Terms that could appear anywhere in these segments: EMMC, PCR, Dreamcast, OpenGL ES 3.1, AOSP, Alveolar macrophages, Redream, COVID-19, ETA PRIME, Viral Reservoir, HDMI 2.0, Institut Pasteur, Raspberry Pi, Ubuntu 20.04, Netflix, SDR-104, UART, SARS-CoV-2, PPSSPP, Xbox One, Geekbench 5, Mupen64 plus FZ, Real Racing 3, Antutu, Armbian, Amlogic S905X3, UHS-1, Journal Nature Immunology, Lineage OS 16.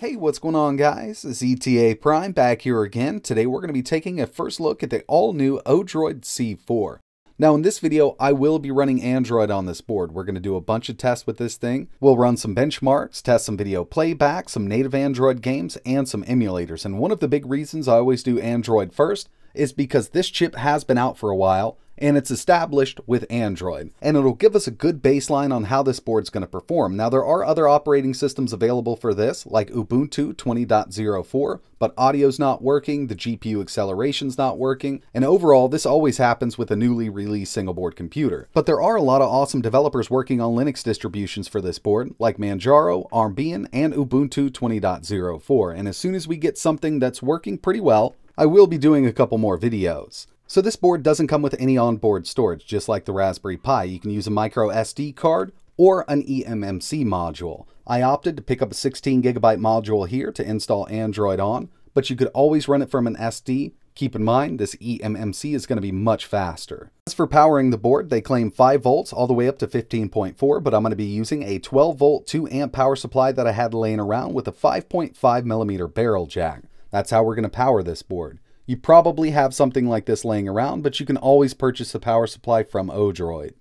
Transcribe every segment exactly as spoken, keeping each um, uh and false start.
Hey, what's going on, guys? It's E T A Prime back here again. Today we're going to be taking a first look at the all-new Odroid C four. Now in this video, I will be running Android on this board. We're going to do a bunch of tests with this thing. We'll run some benchmarks, test some video playback, some native Android games, and some emulators. And one of the big reasons I always do Android first is because this chip has been out for a while, and it's established with Android, and it'll give us a good baseline on how this board's going to perform. Now, there are other operating systems available for this, like Ubuntu twenty point oh four, but audio's not working, the G P U acceleration's not working, and overall, this always happens with a newly released single-board computer. But there are a lot of awesome developers working on Linux distributions for this board, like Manjaro, Armbian, and Ubuntu twenty point oh four, and as soon as we get something that's working pretty well, I will be doing a couple more videos. So this board doesn't come with any onboard storage, just like the Raspberry Pi. You can use a micro S D card or an E M M C module. I opted to pick up a sixteen gigabyte module here to install Android on, but you could always run it from an S D. Keep in mind, this E M M C is going to be much faster. As for powering the board, they claim five volts all the way up to fifteen point four, but I'm going to be using a twelve volt two amp power supply that I had laying around with a five point five millimeter barrel jack. That's how we're going to power this board. You probably have something like this laying around, but you can always purchase a power supply from Odroid.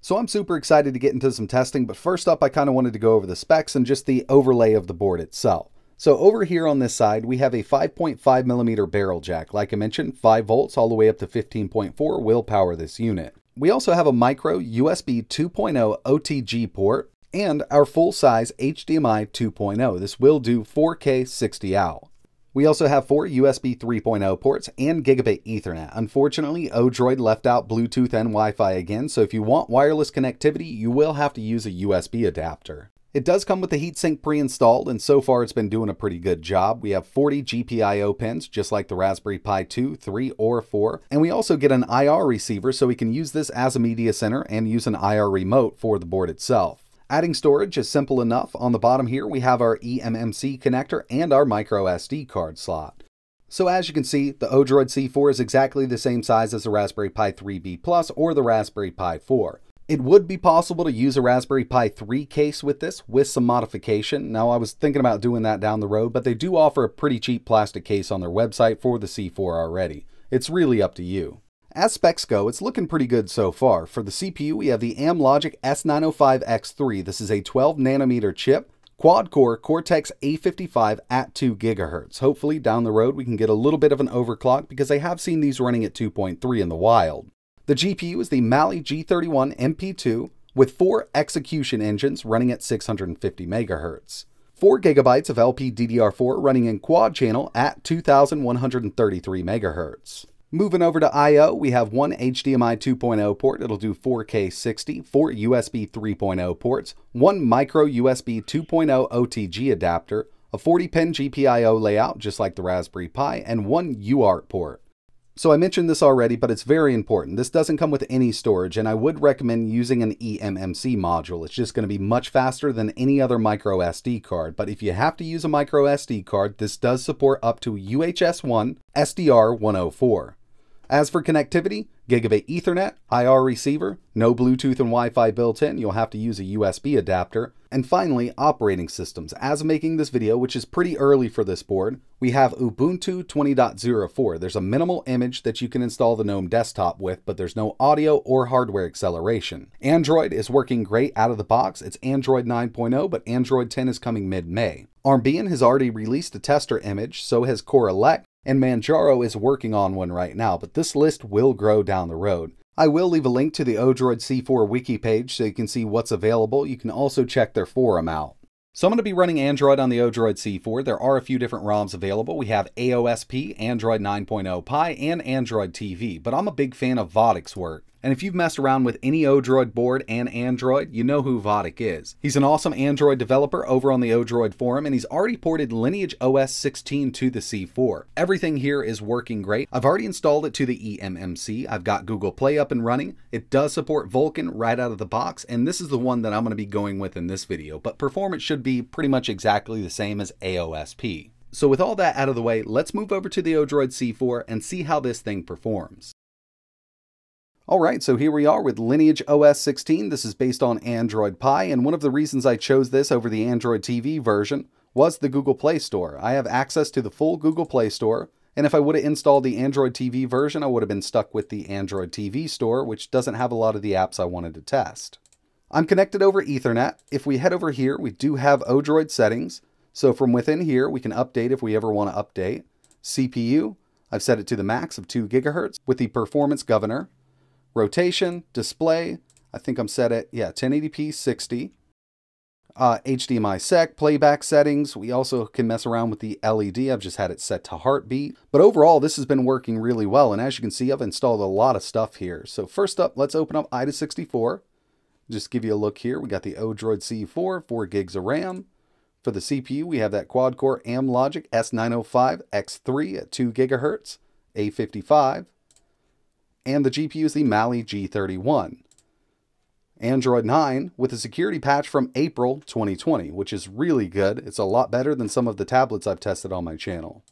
So I'm super excited to get into some testing, but first up I kind of wanted to go over the specs and just the overlay of the board itself. So over here on this side, we have a five point five millimeter barrel jack. Like I mentioned, five volts all the way up to fifteen point four will power this unit. We also have a micro U S B two point oh O T G port and our full-size H D M I two point oh. This will do four K sixty out. We also have four U S B three point oh ports and gigabit Ethernet. Unfortunately, Odroid left out Bluetooth and Wi-Fi again, so if you want wireless connectivity, you will have to use a U S B adapter. It does come with the heatsink pre-installed, and so far it's been doing a pretty good job. We have forty G P I O pins, just like the Raspberry Pi two, three, or four, and we also get an I R receiver, so we can use this as a media center and use an I R remote for the board itself. Adding storage is simple enough. On the bottom here, we have our E M M C connector and our micro S D card slot. So as you can see, the Odroid C four is exactly the same size as the Raspberry Pi three B plus or the Raspberry Pi four. It would be possible to use a Raspberry Pi three case with this with some modification. Now, I was thinking about doing that down the road, but they do offer a pretty cheap plastic case on their website for the C four already. It's really up to you. As specs go, it's looking pretty good so far. For the C P U, we have the Amlogic S nine oh five X three. This is a twelve nanometer chip, quad-core Cortex A fifty-five at two gigahertz. Hopefully, down the road, we can get a little bit of an overclock because I have seen these running at two point three in the wild. The G P U is the Mali G thirty-one M P two with four execution engines running at six hundred fifty megahertz. four gigabytes of L P D D R four running in quad channel at two thousand one hundred thirty-three megahertz. Moving over to I O, we have one H D M I two point oh port, it'll do four K sixty, four U S B three point oh ports, one micro U S B two point oh O T G adapter, a forty pin G P I O layout just like the Raspberry Pi, and one U A R T port. So I mentioned this already, but it's very important. This doesn't come with any storage, and I would recommend using an E M M C module. It's just going to be much faster than any other micro S D card, but if you have to use a micro S D card, this does support up to U H S one, S D R one oh four. As for connectivity, gigabit Ethernet, I R receiver, no Bluetooth and Wi-Fi built in, you'll have to use a U S B adapter. And finally, operating systems. As I'm making this video, which is pretty early for this board, we have Ubuntu twenty point oh four. There's a minimal image that you can install the GNOME desktop with, but there's no audio or hardware acceleration. Android is working great out of the box. It's Android nine point oh, but Android ten is coming mid-May. Armbian has already released a tester image, so has Corelec. And Manjaro is working on one right now, but this list will grow down the road. I will leave a link to the Odroid C four wiki page so you can see what's available. You can also check their forum out. So I'm going to be running Android on the Odroid C four. There are a few different ROMs available. We have A O S P, Android nine point oh Pi, and Android T V, but I'm a big fan of VOODik's work. And if you've messed around with any Odroid board and Android, you know who VOODik is. He's an awesome Android developer over on the Odroid forum, and he's already ported Lineage O S sixteen to the C four. Everything here is working great. I've already installed it to the E M M C. I've got Google Play up and running. It does support Vulkan right out of the box, and this is the one that I'm going to be going with in this video, but performance should be pretty much exactly the same as A O S P. So with all that out of the way, let's move over to the Odroid C four and see how this thing performs. Alright, so here we are with Lineage O S sixteen. This is based on Android Pi, and one of the reasons I chose this over the Android T V version was the Google Play Store. I have access to the full Google Play Store, and if I would have installed the Android T V version, I would have been stuck with the Android T V store, which doesn't have a lot of the apps I wanted to test. I'm connected over Ethernet. If we head over here, we do have Odroid settings. So from within here, we can update if we ever want to update. C P U, I've set it to the max of two gigahertz with the performance governor. Rotation, display, I think I'm set at, yeah, ten eighty p sixty. Uh, H D M I sec, playback settings. We also can mess around with the L E D. I've just had it set to heartbeat. But overall, this has been working really well. And as you can see, I've installed a lot of stuff here. So first up, let's open up A I D A sixty-four. Just give you a look here. We got the Odroid C four, four gigs of RAM. For the C P U, we have that quad-core Amlogic S nine oh five X three at two gigahertz, A fifty-five. And the G P U is the Mali G thirty-one. Android nine with a security patch from April twenty twenty, which is really good. It's a lot better than some of the tablets I've tested on my channel.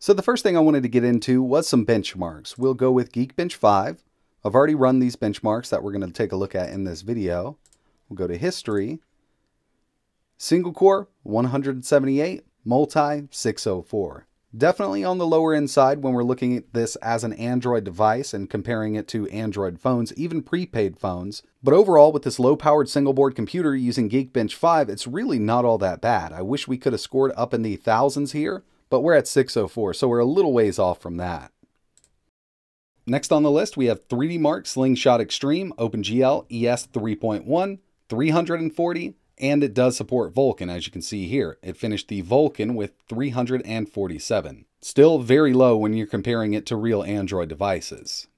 So the first thing I wanted to get into was some benchmarks. We'll go with Geekbench five. I've already run these benchmarks that we're going to take a look at in this video. We'll go to history. Single core, one hundred seventy-eight, multi, six oh four. Definitely on the lower end side when we're looking at this as an Android device and comparing it to Android phones, even prepaid phones. But overall, with this low-powered single-board computer using Geekbench five, it's really not all that bad. I wish we could have scored up in the thousands here, but we're at six oh four, so we're a little ways off from that. Next on the list, we have three D Mark Slingshot Extreme, OpenGL, E S three point one, three hundred forty, and it does support Vulkan, as you can see here. It finished the Vulkan with three hundred forty-seven. Still very low when you're comparing it to real Android devices.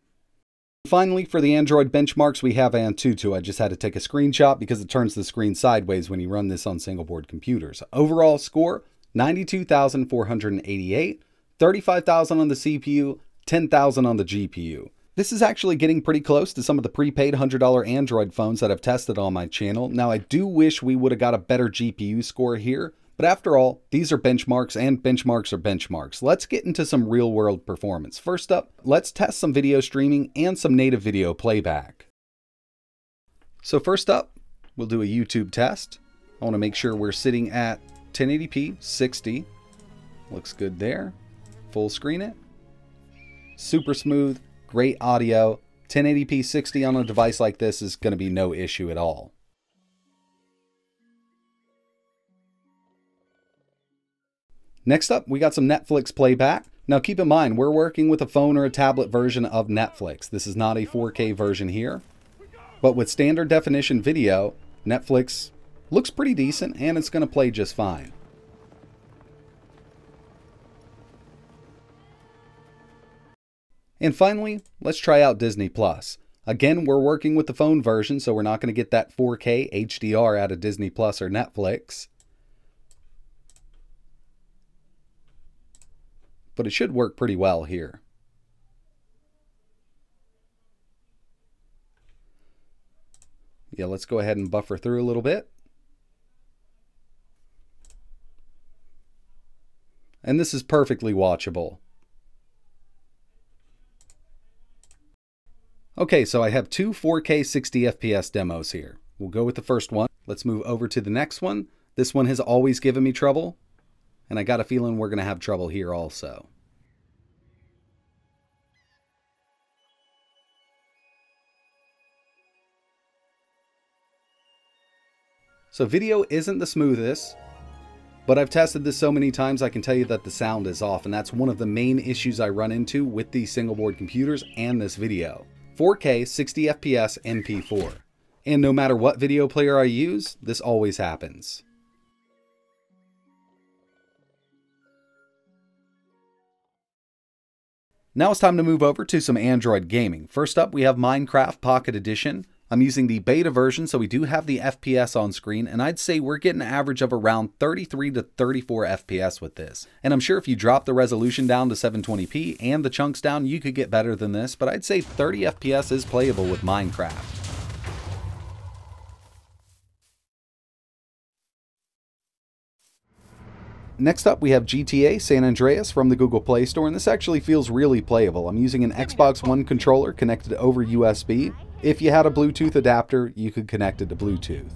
Finally, for the Android benchmarks, we have Antutu. I just had to take a screenshot because it turns the screen sideways when you run this on single board computers. Overall score, ninety-two thousand four hundred eighty-eight, thirty-five thousand on the C P U, ten thousand on the G P U. This is actually getting pretty close to some of the prepaid one hundred dollar Android phones that I've tested on my channel. Now, I do wish we would have got a better G P U score here, but after all, these are benchmarks and benchmarks are benchmarks. Let's get into some real world performance. First up, let's test some video streaming and some native video playback. So first up, we'll do a YouTube test. I want to make sure we're sitting at ten eighty p sixty. Looks good there. Full screen it. Super smooth. Great audio, ten eighty p sixty on a device like this is going to be no issue at all. Next up, we got some Netflix playback. Now keep in mind, we're working with a phone or a tablet version of Netflix. This is not a four K version here, but with standard definition video, Netflix looks pretty decent and it's going to play just fine. And finally, let's try out Disney Plus. Again, we're working with the phone version, so we're not going to get that four K H D R out of Disney Plus or Netflix. But it should work pretty well here. Yeah, let's go ahead and buffer through a little bit. And this is perfectly watchable. Okay, so I have two four K sixty F P S demos here. We'll go with the first one. Let's move over to the next one. This one has always given me trouble, and I got a feeling we're going to have trouble here also. So video isn't the smoothest, but I've tested this so many times I can tell you that the sound is off, and that's one of the main issues I run into with these single board computers and this video. four K sixty F P S M P four. And no matter what video player I use, this always happens. Now it's time to move over to some Android gaming. First up, we have Minecraft Pocket Edition. I'm using the beta version, so we do have the F P S on screen, and I'd say we're getting an average of around thirty-three to thirty-four F P S with this. And I'm sure if you drop the resolution down to seven twenty p and the chunks down, you could get better than this, but I'd say thirty F P S is playable with Minecraft. Next up, we have G T A San Andreas from the Google Play Store, and this actually feels really playable. I'm using an Xbox One controller connected over U S B. If you had a Bluetooth adapter, you could connect it to Bluetooth.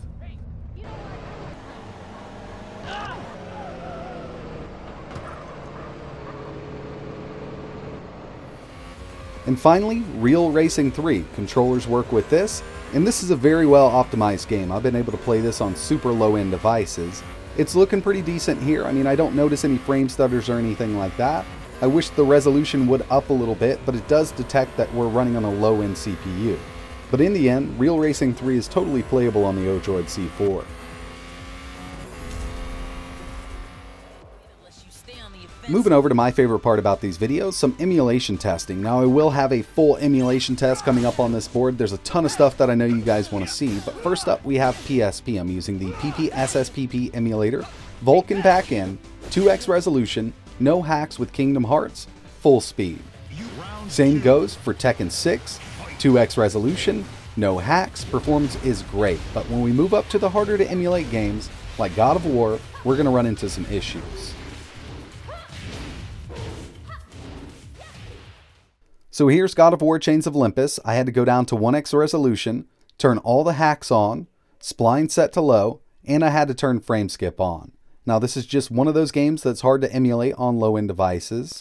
And finally, Real Racing three. Controllers work with this, and this is a very well optimized game. I've been able to play this on super low-end devices. It's looking pretty decent here. I mean, I don't notice any frame stutters or anything like that. I wish the resolution would up a little bit, but it does detect that we're running on a low-end C P U. But in the end, Real Racing three is totally playable on the Odroid C four. Moving over to my favorite part about these videos, some emulation testing. Now I will have a full emulation test coming up on this board. There's a ton of stuff that I know you guys want to see, but first up we have P S P. I'm using the P P S S P P emulator, Vulkan backend, two X resolution, no hacks with Kingdom Hearts, full speed. Same goes for Tekken six, two X resolution, no hacks, performance is great, but when we move up to the harder to emulate games, like God of War, we're going to run into some issues. So here's God of War Chains of Olympus. I had to go down to one X resolution, turn all the hacks on, spline set to low, and I had to turn frame skip on. Now this is just one of those games that's hard to emulate on low-end devices.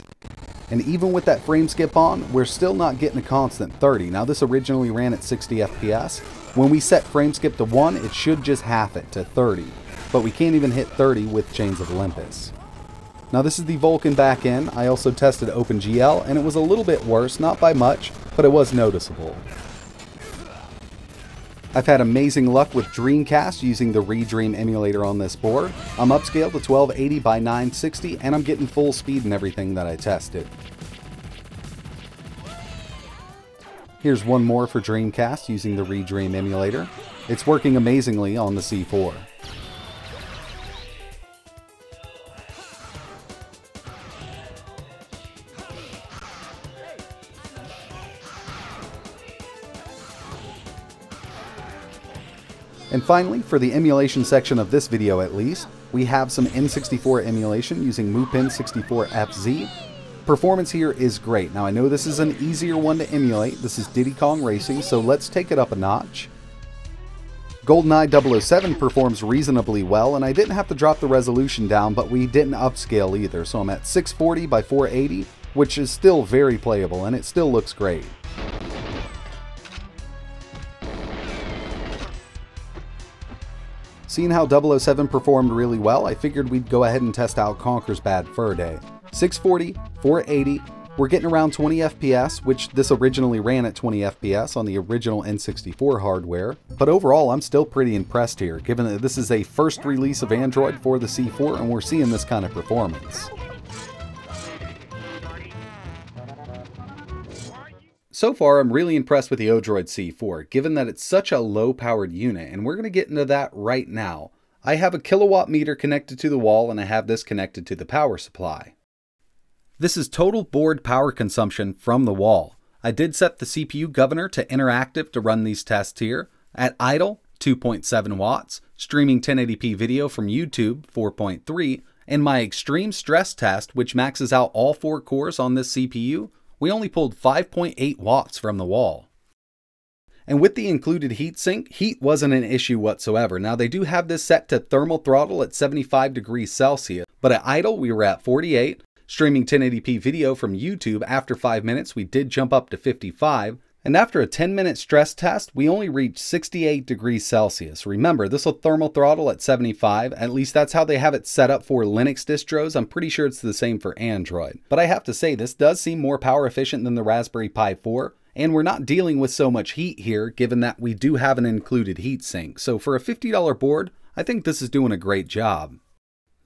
And even with that frame skip on, we're still not getting a constant thirty. Now this originally ran at sixty F P S. When we set frame skip to one, it should just half it to thirty. But we can't even hit thirty with Chains of Olympus. Now this is the Vulkan backend. I also tested OpenGL and it was a little bit worse, not by much, but it was noticeable. I've had amazing luck with Dreamcast using the Redream emulator on this board. I'm upscaled to twelve eighty by nine sixty and I'm getting full speed in everything that I tested. Here's one more for Dreamcast using the Redream emulator. It's working amazingly on the C four. And finally, for the emulation section of this video at least, we have some N sixty-four emulation using Mupin sixty-four F Z. Performance here is great. Now I know this is an easier one to emulate. This is Diddy Kong Racing, so let's take it up a notch. GoldenEye double oh seven performs reasonably well, and I didn't have to drop the resolution down, but we didn't upscale either. So I'm at six forty by four eighty, which is still very playable, and it still looks great. Seeing how double oh seven performed really well, I figured we'd go ahead and test out Conker's Bad Fur Day. six forty, four eighty, we're getting around twenty F P S, which this originally ran at twenty F P S on the original N sixty-four hardware. But overall, I'm still pretty impressed here, given that this is a first release of Android for the C four and we're seeing this kind of performance. So far, I'm really impressed with the Odroid C four, given that it's such a low-powered unit, and we're going to get into that right now. I have a kilowatt meter connected to the wall, and I have this connected to the power supply. This is total board power consumption from the wall. I did set the C P U governor to interactive to run these tests here. At idle, two point seven watts, streaming ten eighty p video from YouTube, four point three, and my extreme stress test, which maxes out all four cores on this C P U, we only pulled five point eight watts from the wall. And with the included heatsink, heat wasn't an issue whatsoever. Now they do have this set to thermal throttle at seventy-five degrees Celsius, but at idle we were at forty-eight. Streaming ten eighty p video from YouTube, after five minutes we did jump up to fifty-five, and after a ten minute stress test we only reached sixty-eight degrees Celsius. Remember, this will thermal throttle at seventy-five, at least that's how they have it set up for Linux distros. I'm pretty sure it's the same for Android, but I have to say this does seem more power efficient than the Raspberry Pi four, and we're not dealing with so much heat here given that we do have an included heatsink. So for a fifty dollar board, I think this is doing a great job.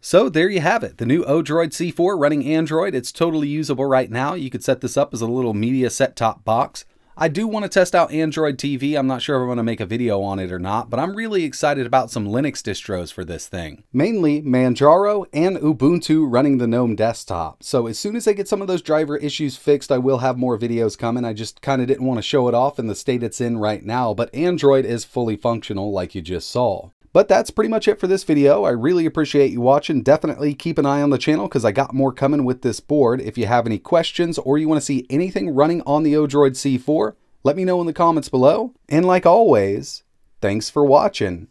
So there you have it, the new Odroid C four running Android. It's totally usable right now. You could set this up as a little media set-top box. I do want to test out Android T V. I'm not sure if I'm going to make a video on it or not, but I'm really excited about some Linux distros for this thing. Mainly Manjaro and Ubuntu running the GNOME desktop. So as soon as I get some of those driver issues fixed, I will have more videos coming. I just kind of didn't want to show it off in the state it's in right now, but Android is fully functional like you just saw. But that's pretty much it for this video. I really appreciate you watching. Definitely keep an eye on the channel because I got more coming with this board. If you have any questions or you want to see anything running on the Odroid C four, let me know in the comments below. And like always, thanks for watching.